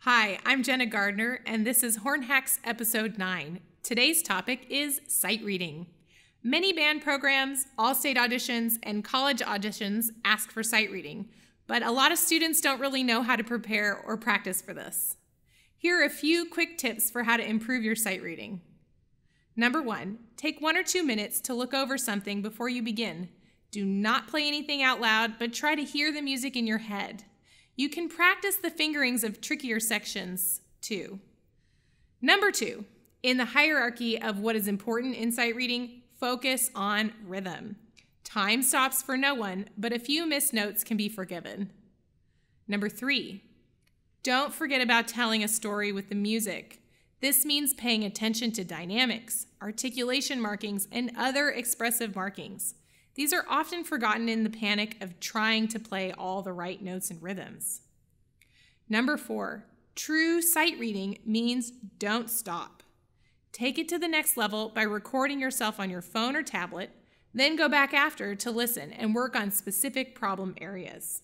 Hi, I'm Jenna Gardner, and this is Horn Hacks Episode 9. Today's topic is sight reading. Many band programs, all-state auditions, and college auditions ask for sight reading, but a lot of students don't really know how to prepare or practice for this. Here are a few quick tips for how to improve your sight reading. Number 1, take 1 or 2 minutes to look over something before you begin. Do not play anything out loud, but try to hear the music in your head. You can practice the fingerings of trickier sections too. Number 2, in the hierarchy of what is important in sight reading, focus on rhythm. Time stops for no one, but a few missed notes can be forgiven. Number 3, don't forget about telling a story with the music. This means paying attention to dynamics, articulation markings, and other expressive markings. These are often forgotten in the panic of trying to play all the right notes and rhythms. Number 4, true sight reading means don't stop. Take it to the next level by recording yourself on your phone or tablet, then go back after to listen and work on specific problem areas.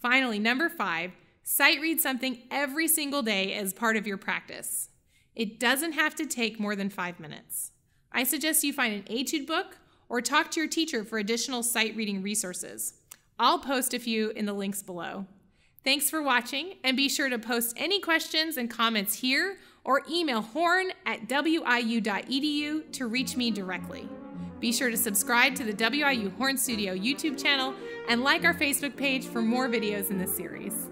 Finally, number 5, sight read something every single day as part of your practice. It doesn't have to take more than 5 minutes. I suggest you find an etude book or talk to your teacher for additional sight reading resources. I'll post a few in the links below. Thanks for watching, and be sure to post any questions and comments here or email horn@wiu.edu to reach me directly. Be sure to subscribe to the WIU Horn Studio YouTube channel and like our Facebook page for more videos in this series.